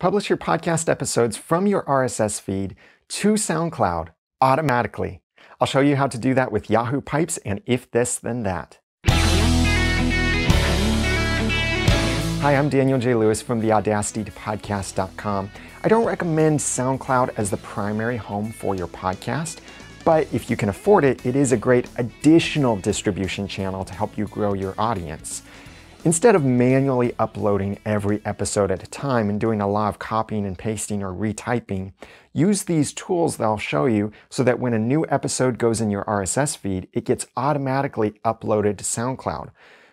publish your podcast episodes from your RSS feed to SoundCloud automatically. I'll show you how to do that with Yahoo Pipes and If This Then That. Hi, I'm Daniel J. Lewis from TheAudacitytoPodcast.com. I don't recommend SoundCloud as the primary home for your podcast, but if you can afford it, it is a great additional distribution channel to help you grow your audience. Instead of manually uploading every episode at a time and doing a lot of copying and pasting or retyping, use these tools that I'll show you so that when a new episode goes in your RSS feed, it gets automatically uploaded to SoundCloud.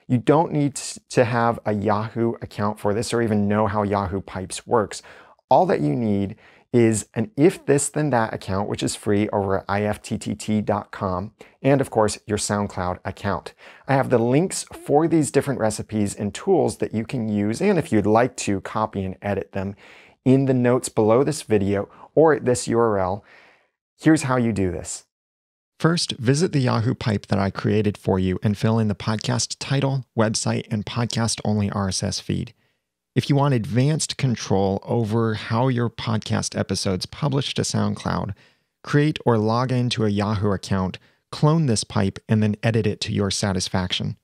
You don't need to have a Yahoo account for this or even know how Yahoo Pipes works. All that you need is an If This Then That account, which is free over at ifttt.com, and of course your SoundCloud account. I have the links for these different recipes and tools that you can use, and if you'd like to copy and edit them, in the notes below this video or at this URL. Here's how you do this. First, visit the Yahoo pipe that I created for you and fill in the podcast title, website, and podcast-only RSS feed. If you want advanced control over how your podcast episodes publish to SoundCloud, create or log into a Yahoo account, clone this pipe, and then edit it to your satisfaction.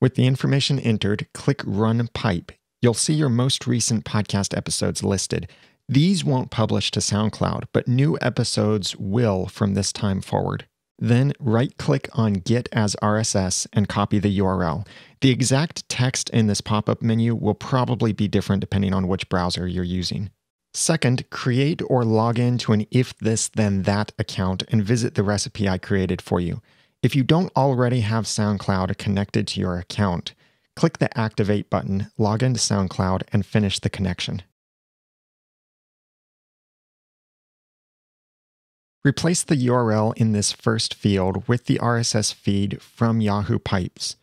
With the information entered, click Run Pipe. You'll see your most recent podcast episodes listed. These won't publish to SoundCloud, but new episodes will from this time forward. Then right-click on Get as RSS and copy the URL. The exact text in this pop-up menu will probably be different depending on which browser you're using. Second, create or log in to an If This Then That account and visit the recipe I created for you. If you don't already have SoundCloud connected to your account, click the Activate button, log into SoundCloud, and finish the connection. Replace the URL in this first field with the RSS feed from Yahoo Pipes.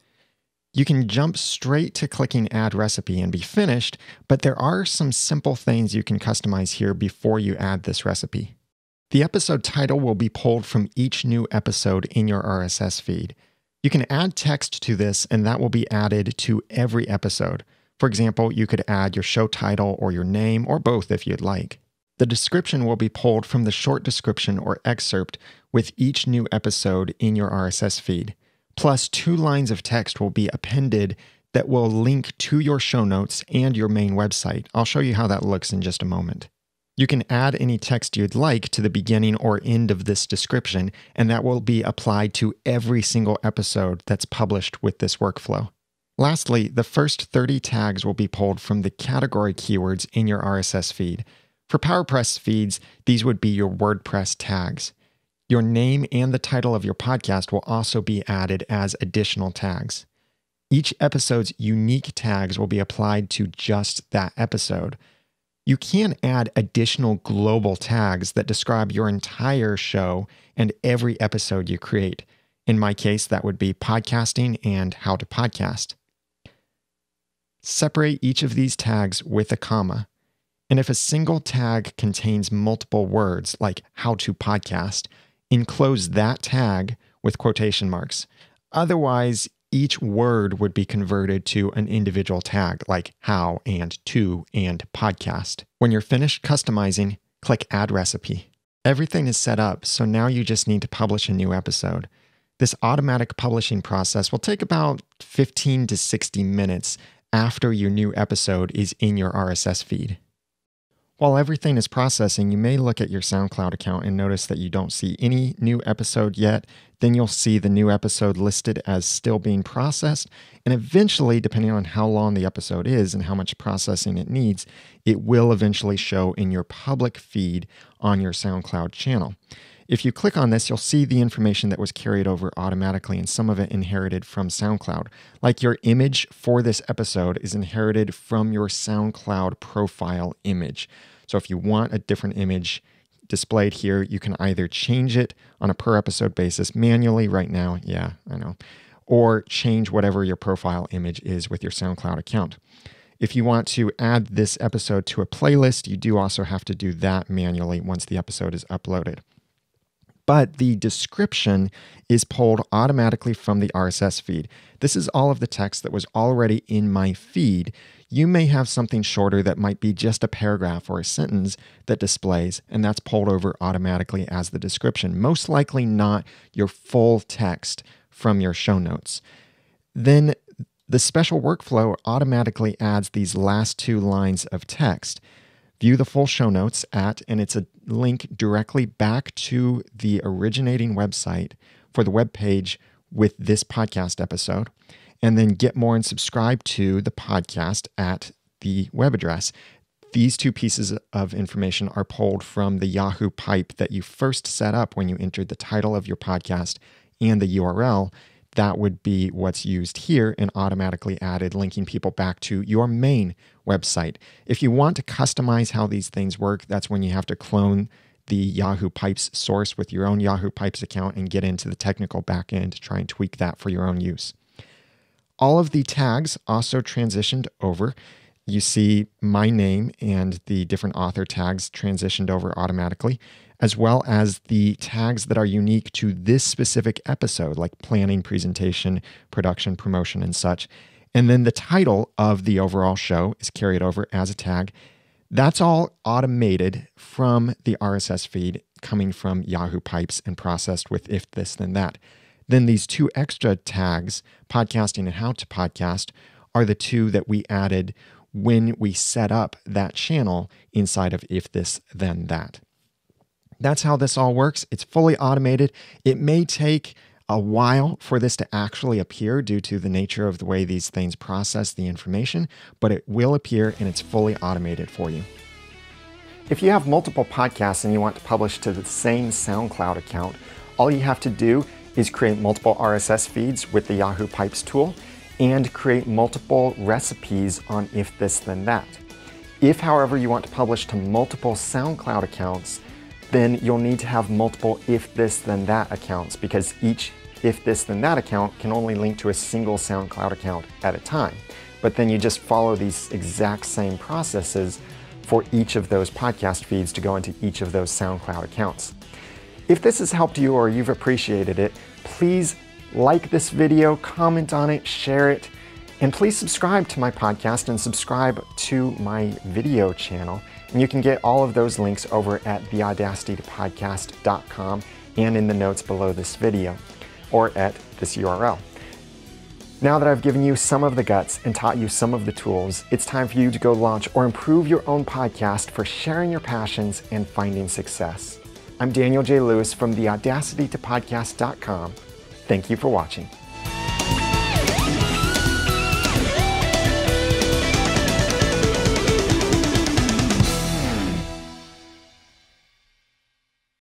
You can jump straight to clicking Add Recipe and be finished, but there are some simple things you can customize here before you add this recipe. The episode title will be pulled from each new episode in your RSS feed. You can add text to this and that will be added to every episode. For example, you could add your show title or your name or both if you'd like. The description will be pulled from the short description or excerpt with each new episode in your RSS feed. Plus, 2 lines of text will be appended that will link to your show notes and your main website. I'll show you how that looks in just a moment. You can add any text you'd like to the beginning or end of this description, and that will be applied to every single episode that's published with this workflow. Lastly, the first 30 tags will be pulled from the category keywords in your RSS feed. For PowerPress feeds, these would be your WordPress tags. Your name and the title of your podcast will also be added as additional tags. Each episode's unique tags will be applied to just that episode. You can add additional global tags that describe your entire show and every episode you create. In my case, that would be podcasting and how to podcast. Separate each of these tags with a comma. And if a single tag contains multiple words, like how to podcast, enclose that tag with quotation marks. Otherwise, each word would be converted to an individual tag, like how and to and podcast. When you're finished customizing, click Add Recipe. Everything is set up, so now you just need to publish a new episode. This automatic publishing process will take about 15 to 60 minutes after your new episode is in your RSS feed. While everything is processing, you may look at your SoundCloud account and notice that you don't see any new episode yet. Then you'll see the new episode listed as still being processed. And eventually, depending on how long the episode is and how much processing it needs, it will eventually show in your public feed on your SoundCloud channel. If you click on this, you'll see the information that was carried over automatically and some of it inherited from SoundCloud. Like your image for this episode is inherited from your SoundCloud profile image. So if you want a different image displayed here, you can either change it on a per episode basis manually right now, or change whatever your profile image is with your SoundCloud account. If you want to add this episode to a playlist, you do also have to do that manually once the episode is uploaded. But the description is pulled automatically from the RSS feed. This is all of the text that was already in my feed you may have something shorter that might be just a paragraph or a sentence that displays, and that's pulled over automatically as the description, most likely not your full text from your show notes. Then the special workflow automatically adds these last two lines of text. View the full show notes at, and it's a link directly back to the originating website for the web page with this podcast episode, and then get more and subscribe to the podcast at the web address. These two pieces of information are pulled from the Yahoo pipe that you first set up when you entered the title of your podcast and the URL. That would be what's used here and automatically added, linking people back to your main website. If you want to customize how these things work, that's when you have to clone the Yahoo Pipes source with your own Yahoo Pipes account and get into the technical back end to try and tweak that for your own use. All of the tags also transitioned over. You see my name and the different author tags transitioned over automatically, as well as the tags that are unique to this specific episode, like planning, presentation, production, promotion, and such. And then the title of the overall show is carried over as a tag. That's all automated from the RSS feed coming from Yahoo Pipes and processed with If This Then That. Then these two extra tags, podcasting and how to podcast, are the two that we added when we set up that channel inside of If This Then That. That's how this all works. It's fully automated. It may take a while for this to actually appear due to the nature of the way these things process the information, but it will appear and it's fully automated for you. If you have multiple podcasts and you want to publish to the same SoundCloud account, all you have to do is create multiple RSS feeds with the Yahoo Pipes tool and create multiple recipes on If This Then That. If, however, you want to publish to multiple SoundCloud accounts, then you'll need to have multiple If This Then That accounts, because each If This Then That account can only link to a single SoundCloud account at a time. But then you just follow these exact same processes for each of those podcast feeds to go into each of those SoundCloud accounts. If this has helped you or you've appreciated it, please like this video, comment on it, share it, and please subscribe to my podcast and subscribe to my video channel. And you can get all of those links over at TheAudacitytoPodcast.com and in the notes below this video or at this URL. Now that I've given you some of the guts and taught you some of the tools, it's time for you to go launch or improve your own podcast for sharing your passions and finding success. I'm Daniel J. Lewis from TheAudacitytoPodcast.com. Thank you for watching.